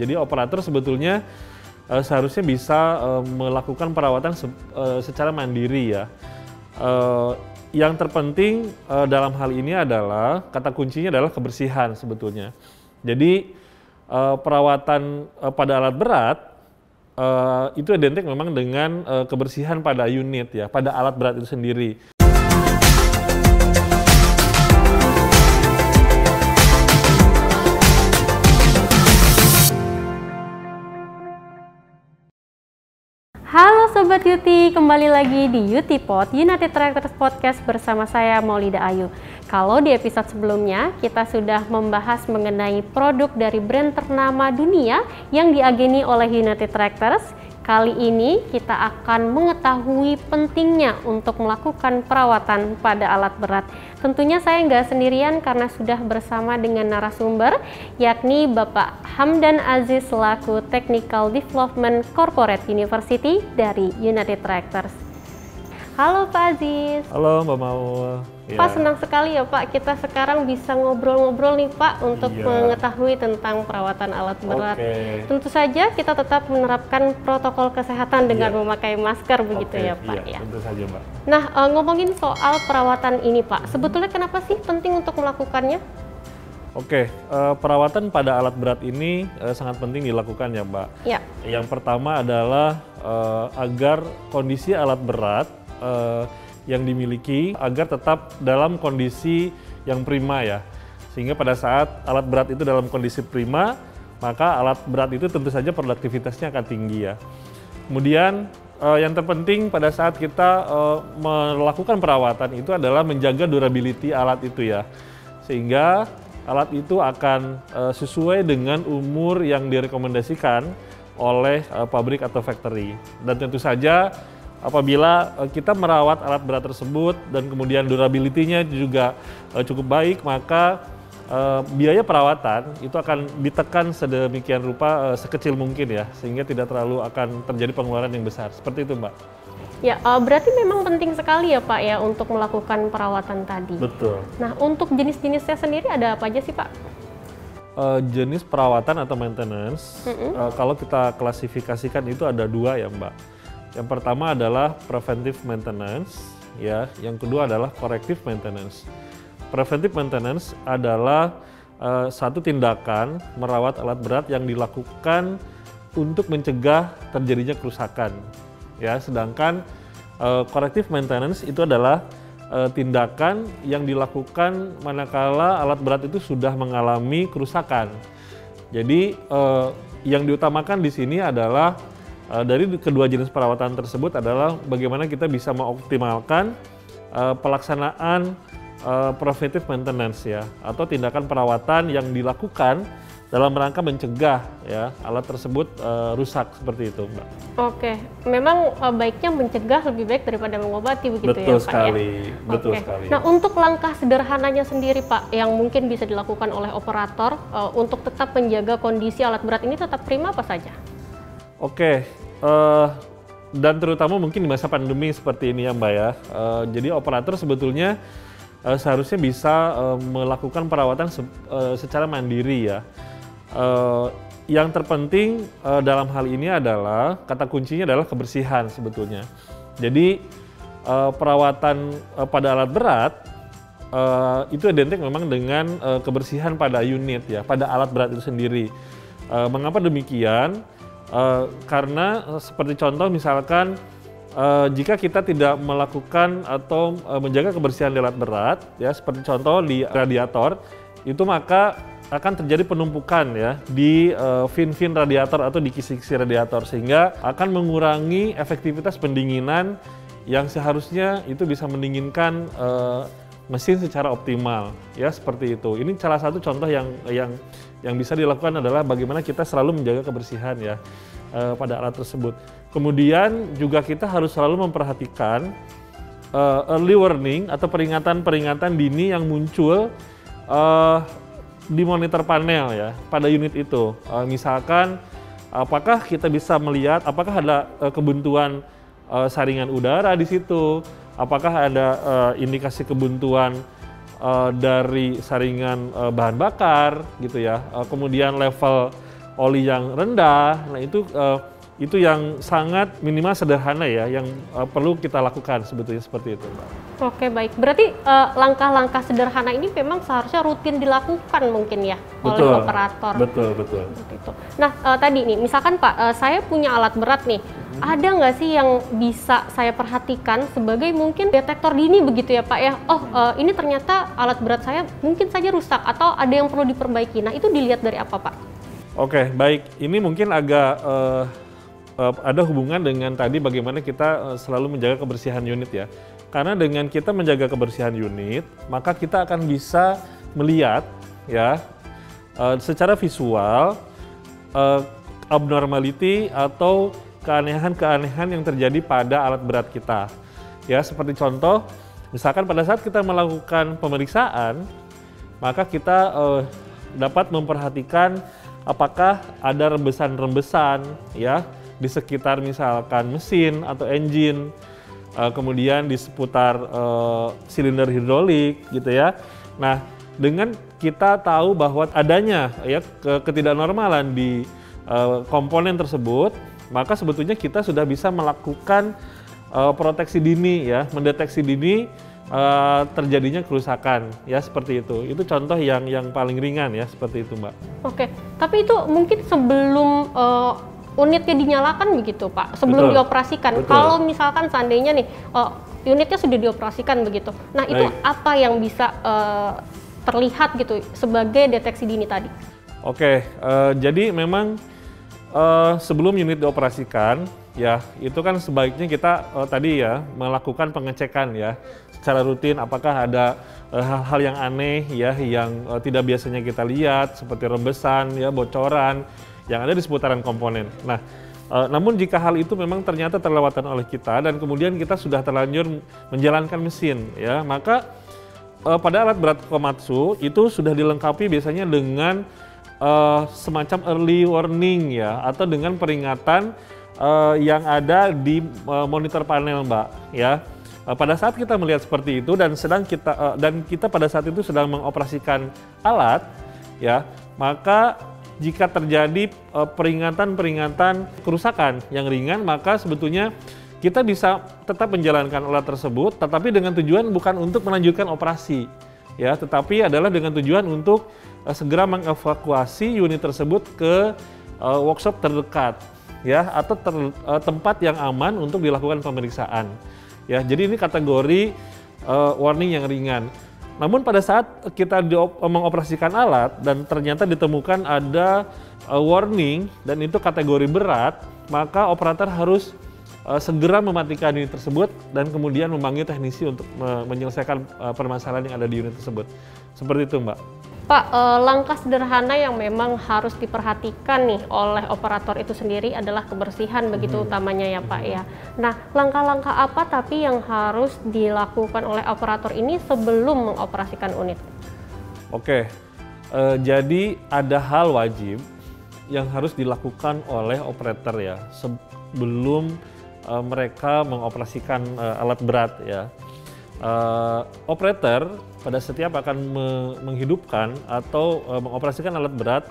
Jadi operator sebetulnya seharusnya bisa melakukan perawatan secara mandiri ya. Yang terpenting dalam hal ini adalah, kata kuncinya adalah kebersihan sebetulnya. Jadi perawatan pada alat berat itu identik memang dengan kebersihan pada unit ya, pada alat berat itu sendiri. Halo Sobat UT, kembali lagi di UT Pod, United Tractors Podcast bersama saya Maulida Ayu. Kalau di episode sebelumnya, kita sudah membahas mengenai produk dari brand ternama dunia yang diageni oleh United Tractors. Kali ini kita akan mengetahui pentingnya untuk melakukan perawatan pada alat berat. Tentunya saya nggak sendirian karena sudah bersama dengan narasumber, yakni Bapak Hamdan Aziz selaku Technical Development Corporate University dari United Tractors. Halo Pak Aziz. Halo Mbak Maul. Pak ya, senang sekali ya Pak, kita sekarang bisa ngobrol-ngobrol nih Pak untuk mengetahui tentang perawatan alat berat. Tentu saja kita tetap menerapkan protokol kesehatan dengan memakai masker begitu ya Pak. Iya, tentu saja Mbak. Nah, ngomongin soal perawatan ini Pak, sebetulnya kenapa sih penting untuk melakukannya? Perawatan pada alat berat ini sangat penting dilakukan ya Mbak. Ya. Yang pertama adalah agar kondisi alat berat yang dimiliki agar tetap dalam kondisi yang prima ya, sehingga pada saat alat berat itu dalam kondisi prima, maka alat berat itu tentu saja produktivitasnya akan tinggi ya. Kemudian yang terpenting pada saat kita melakukan perawatan itu adalah menjaga durability alat itu ya, sehingga alat itu akan sesuai dengan umur yang direkomendasikan oleh pabrik atau factory. Dan tentu saja apabila kita merawat alat berat tersebut dan kemudian durability-nya juga cukup baik, maka biaya perawatan itu akan ditekan sedemikian rupa sekecil mungkin ya, sehingga tidak terlalu akan terjadi pengeluaran yang besar. Seperti itu Mbak. Ya, berarti memang penting sekali ya Pak ya untuk melakukan perawatan tadi. Betul. Nah, untuk jenis-jenisnya sendiri ada apa aja sih Pak? Jenis perawatan atau maintenance, kalau kita klasifikasikan itu ada dua ya Mbak. Yang pertama adalah preventive maintenance, ya. Yang kedua adalah corrective maintenance. Preventive maintenance adalah satu tindakan merawat alat berat yang dilakukan untuk mencegah terjadinya kerusakan, ya. Sedangkan corrective maintenance itu adalah tindakan yang dilakukan manakala alat berat itu sudah mengalami kerusakan. Jadi yang diutamakan di sini adalah dari kedua jenis perawatan tersebut adalah bagaimana kita bisa mengoptimalkan pelaksanaan preventive maintenance ya, atau tindakan perawatan yang dilakukan dalam rangka mencegah ya alat tersebut rusak, seperti itu Mbak. Oke, memang baiknya mencegah lebih baik daripada mengobati begitu. Betul ya Pak sekali. Ya? Betul sekali. Nah, untuk langkah sederhananya sendiri Pak yang mungkin bisa dilakukan oleh operator untuk tetap menjaga kondisi alat berat ini tetap prima apa saja? Dan terutama mungkin di masa pandemi seperti ini ya Mbak ya, jadi operator sebetulnya seharusnya bisa melakukan perawatan secara mandiri ya. Yang terpenting dalam hal ini adalah, kata kuncinya adalah kebersihan sebetulnya. Jadi perawatan pada alat berat itu identik memang dengan kebersihan pada unit ya, pada alat berat itu sendiri. Mengapa demikian? Karena seperti contoh misalkan jika kita tidak melakukan atau menjaga kebersihan di alat berat ya, seperti contoh di radiator itu, maka akan terjadi penumpukan ya di fin-fin radiator atau di kisi-kisi radiator, sehingga akan mengurangi efektivitas pendinginan yang seharusnya itu bisa mendinginkan mesin secara optimal ya, seperti itu. Ini salah satu contoh yang bisa dilakukan adalah bagaimana kita selalu menjaga kebersihan ya pada alat tersebut. Kemudian juga kita harus selalu memperhatikan early warning atau peringatan-peringatan dini yang muncul di monitor panel ya pada unit itu. Misalkan apakah kita bisa melihat apakah ada kebuntuan saringan udara di situ, apakah ada indikasi kebuntuan dari saringan bahan bakar gitu ya, kemudian level oli yang rendah. Nah itu yang sangat minimal sederhana ya, yang perlu kita lakukan sebetulnya seperti itu, Mbak. Oke baik, berarti langkah-langkah sederhana ini memang seharusnya rutin dilakukan mungkin ya oleh operator. Betul, betul. Itu. Nah tadi nih, misalkan Pak, saya punya alat berat nih, ada nggak sih yang bisa saya perhatikan sebagai mungkin detektor dini begitu ya Pak ya? Oh ini ternyata alat berat saya mungkin saja rusak atau ada yang perlu diperbaiki. Nah itu dilihat dari apa Pak? Oke baik, ini mungkin agak ada hubungan dengan tadi bagaimana kita selalu menjaga kebersihan unit ya. Karena dengan kita menjaga kebersihan unit, maka kita akan bisa melihat ya secara visual abnormality atau keanehan-keanehan yang terjadi pada alat berat kita. Ya seperti contoh, misalkan pada saat kita melakukan pemeriksaan, maka kita dapat memperhatikan apakah ada rembesan-rembesan ya di sekitar misalkan mesin atau engine, kemudian di seputar silinder hidrolik gitu ya. Nah dengan kita tahu bahwa adanya ya ketidaknormalan di komponen tersebut, maka sebetulnya kita sudah bisa melakukan proteksi dini ya, mendeteksi dini terjadinya kerusakan ya seperti itu. Itu contoh yang paling ringan ya seperti itu Mbak. Oke, tapi itu mungkin sebelum unitnya dinyalakan begitu Pak, sebelum betul, dioperasikan. Betul. Kalau misalkan seandainya nih unitnya sudah dioperasikan begitu, nah itu baik, apa yang bisa terlihat gitu sebagai deteksi dini tadi? Oke, jadi memang sebelum unit dioperasikan ya itu kan sebaiknya kita tadi ya melakukan pengecekan ya secara rutin apakah ada hal-hal yang aneh ya yang tidak biasanya kita lihat seperti rembesan ya, bocoran yang ada di seputaran komponen. Nah, namun jika hal itu memang ternyata terlewatkan oleh kita dan kemudian kita sudah terlanjur menjalankan mesin, ya maka pada alat berat Komatsu itu sudah dilengkapi biasanya dengan semacam early warning ya, atau dengan peringatan yang ada di monitor panel Mbak, ya. Pada saat kita melihat seperti itu dan sedang kita pada saat itu sedang mengoperasikan alat, ya maka jika terjadi peringatan-peringatan kerusakan yang ringan, maka sebetulnya kita bisa tetap menjalankan alat tersebut, tetapi dengan tujuan bukan untuk melanjutkan operasi, ya, tetapi adalah dengan tujuan untuk segera mengevakuasi unit tersebut ke workshop terdekat, ya, atau tempat yang aman untuk dilakukan pemeriksaan, ya. Jadi ini kategori warning yang ringan. Namun pada saat kita mengoperasikan alat dan ternyata ditemukan ada warning dan itu kategori berat, maka operator harus segera mematikan unit tersebut dan kemudian memanggil teknisi untuk menyelesaikan permasalahan yang ada di unit tersebut. Seperti itu Mbak. Pak, langkah sederhana yang memang harus diperhatikan nih oleh operator itu sendiri adalah kebersihan begitu utamanya ya Pak ya. Nah, langkah-langkah apa tapi yang harus dilakukan oleh operator ini sebelum mengoperasikan unit? Oke, jadi ada hal wajib yang harus dilakukan oleh operator ya sebelum mereka mengoperasikan alat berat ya. Operator pada setiap akan menghidupkan atau mengoperasikan alat berat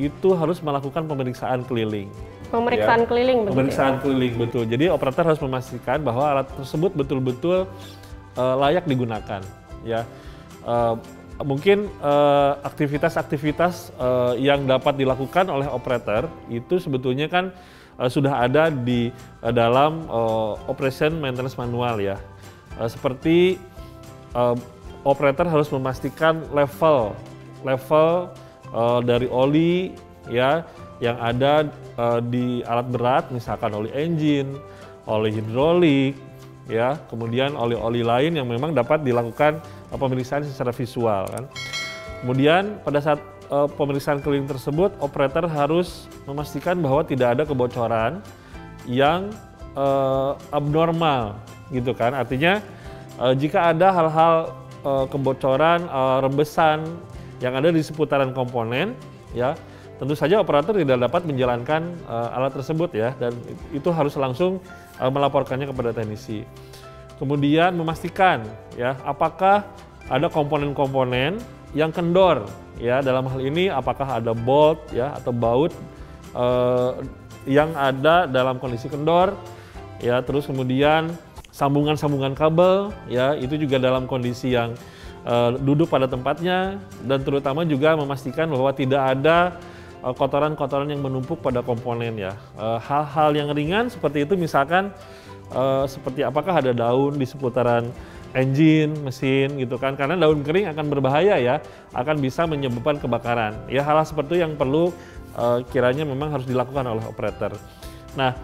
itu harus melakukan pemeriksaan keliling. Pemeriksaan ya, keliling betul. Pemeriksaan ya? Keliling betul. Jadi operator harus memastikan bahwa alat tersebut betul-betul layak digunakan. Ya, mungkin aktivitas-aktivitas yang dapat dilakukan oleh operator itu sebetulnya kan sudah ada di dalam operation maintenance manual ya. Seperti operator harus memastikan level dari oli ya yang ada di alat berat, misalkan oli engine, oli hidrolik ya, kemudian oli-oli lain yang memang dapat dilakukan pemeriksaan secara visual kan. Kemudian pada saat pemeriksaan keliling tersebut operator harus memastikan bahwa tidak ada kebocoran yang abnormal gitu kan, artinya jika ada hal-hal kebocoran, rembesan yang ada di seputaran komponen ya tentu saja operator tidak dapat menjalankan alat tersebut ya, dan itu harus langsung melaporkannya kepada teknisi. Kemudian memastikan ya apakah ada komponen-komponen yang kendor ya, dalam hal ini apakah ada bolt ya atau baut yang ada dalam kondisi kendor, ya, terus kemudian sambungan-sambungan kabel, ya, itu juga dalam kondisi yang duduk pada tempatnya, dan terutama juga memastikan bahwa tidak ada kotoran-kotoran yang menumpuk pada komponen, ya. Hal-hal yang ringan seperti itu, misalkan seperti apakah ada daun di seputaran engine, mesin, gitu kan, karena daun kering akan berbahaya, ya, akan bisa menyebabkan kebakaran, ya. Hal-hal seperti itu yang perlu kiranya memang harus dilakukan oleh operator. Nah,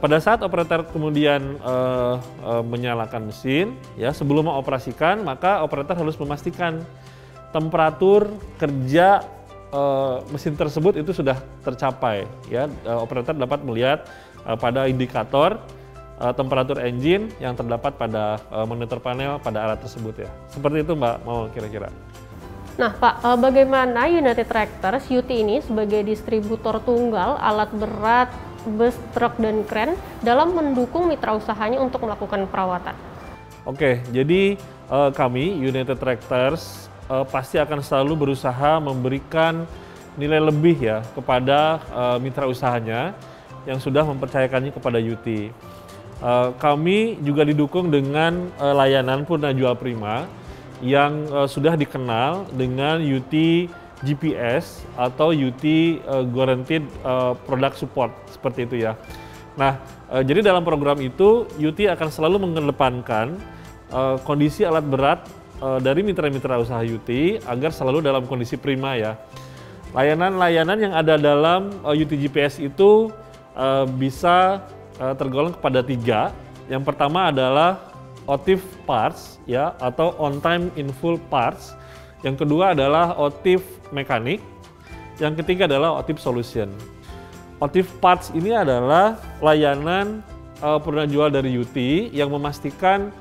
pada saat operator kemudian menyalakan mesin, ya, sebelum mengoperasikan, maka operator harus memastikan temperatur kerja mesin tersebut itu sudah tercapai, ya. Operator dapat melihat pada indikator temperatur engine yang terdapat pada monitor panel pada alat tersebut, ya. Seperti itu Mbak Maul kira-kira. Nah Pak, bagaimana United Tractors UT ini sebagai distributor tunggal alat berat, bus, truk, dan kren dalam mendukung mitra usahanya untuk melakukan perawatan? Oke, jadi kami United Tractors pasti akan selalu berusaha memberikan nilai lebih, ya, kepada mitra usahanya yang sudah mempercayakannya kepada UT. Kami juga didukung dengan layanan Purna Jual Prima yang sudah dikenal dengan UT GPS atau UT Guaranteed Product Support, seperti itu, ya. Nah, jadi dalam program itu UT akan selalu mengedepankan kondisi alat berat dari mitra-mitra usaha UT agar selalu dalam kondisi prima, ya. Layanan-layanan yang ada dalam UT GPS itu bisa tergolong kepada tiga. Yang pertama adalah OTIF parts, ya, atau on time in full parts. Yang kedua adalah OTIF mekanik. Yang ketiga adalah OTIF solution. OTIF parts ini adalah layanan purna jual dari UT yang memastikan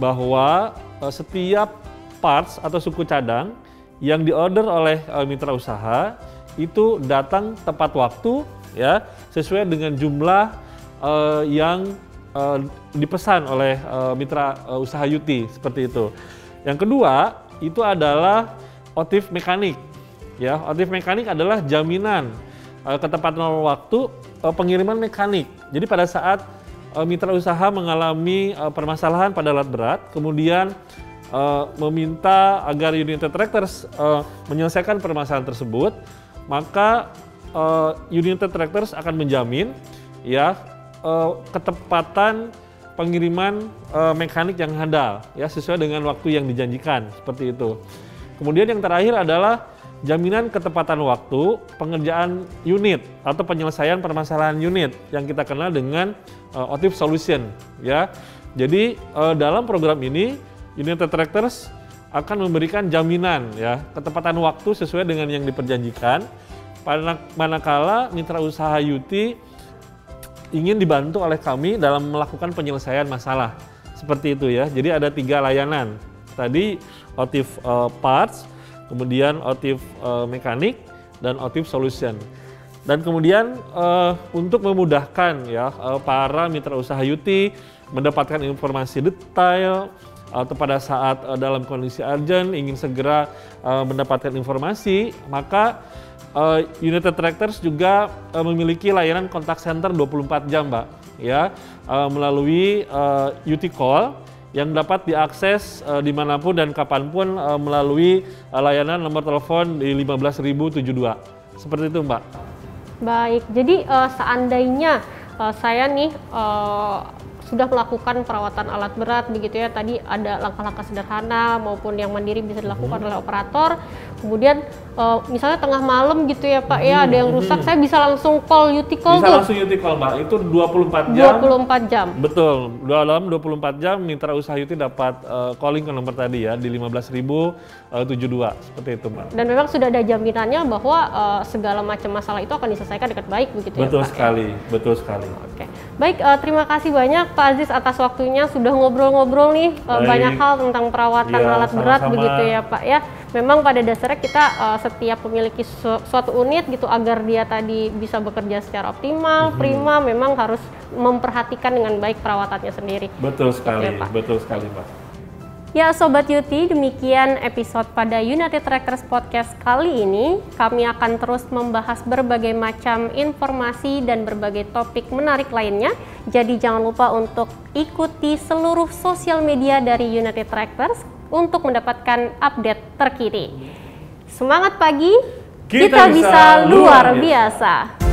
bahwa setiap parts atau suku cadang yang diorder oleh mitra usaha itu datang tepat waktu, ya, sesuai dengan jumlah yang dipesan oleh mitra usaha UT, seperti itu. Yang kedua itu adalah OTIF mekanik, ya. OTIF mekanik adalah jaminan ke tepat waktu pengiriman mekanik. Jadi pada saat mitra usaha mengalami permasalahan pada alat berat, kemudian meminta agar United Tractors menyelesaikan permasalahan tersebut, maka United Tractors akan menjamin, ya, ketepatan pengiriman mekanik yang handal, ya, sesuai dengan waktu yang dijanjikan, seperti itu. Kemudian yang terakhir adalah jaminan ketepatan waktu pengerjaan unit atau penyelesaian permasalahan unit yang kita kenal dengan OTIF solution, ya. Jadi dalam program ini United Tractors akan memberikan jaminan, ya, ketepatan waktu sesuai dengan yang diperjanjikan, manakala mitra usaha UT ingin dibantu oleh kami dalam melakukan penyelesaian masalah, seperti itu, ya. Jadi ada tiga layanan tadi, OTIF parts, kemudian OTIF mekanik, dan OTIF solution. Dan kemudian untuk memudahkan, ya, para mitra usaha UT mendapatkan informasi detail atau pada saat dalam kondisi urgent ingin segera mendapatkan informasi, maka United Tractors juga memiliki layanan kontak center 24 jam, Mbak, ya, melalui UT Call yang dapat diakses dimanapun dan kapanpun melalui layanan nomor telepon di 15.072, seperti itu Mbak. Baik, jadi seandainya saya nih sudah melakukan perawatan alat berat begitu, ya, tadi ada langkah-langkah sederhana maupun yang mandiri bisa dilakukan oleh operator, kemudian misalnya tengah malam gitu, ya Pak, ya, ada yang rusak, saya bisa langsung call UT Call. Bisa langsung UT Call Mbak, itu 24 jam. 24 jam. Betul, dalam 24 jam mitra usaha UT dapat calling ke nomor tadi, ya, di 15.072, seperti itu Mbak. Dan memang sudah ada jaminannya bahwa segala macam masalah itu akan diselesaikan dengan baik begitu, betul, ya Pak. Sekali. Ya? Betul sekali, betul sekali. Oke, baik, terima kasih banyak Pak Aziz atas waktunya, sudah ngobrol-ngobrol nih banyak hal tentang perawatan, ya, alat berat begitu, ya Pak, ya. Memang pada dasarnya kita setiap memiliki suatu unit gitu agar dia tadi bisa bekerja secara optimal, prima, memang harus memperhatikan dengan baik perawatannya sendiri. Betul sekali, ya, Pak. Betul sekali Pak. Ya Sobat UT, demikian episode pada United Tractors Podcast kali ini. Kami akan terus membahas berbagai macam informasi dan berbagai topik menarik lainnya. Jadi jangan lupa untuk ikuti seluruh sosial media dari United Tractors untuk mendapatkan update terkini. Semangat pagi, kita bisa luar biasa.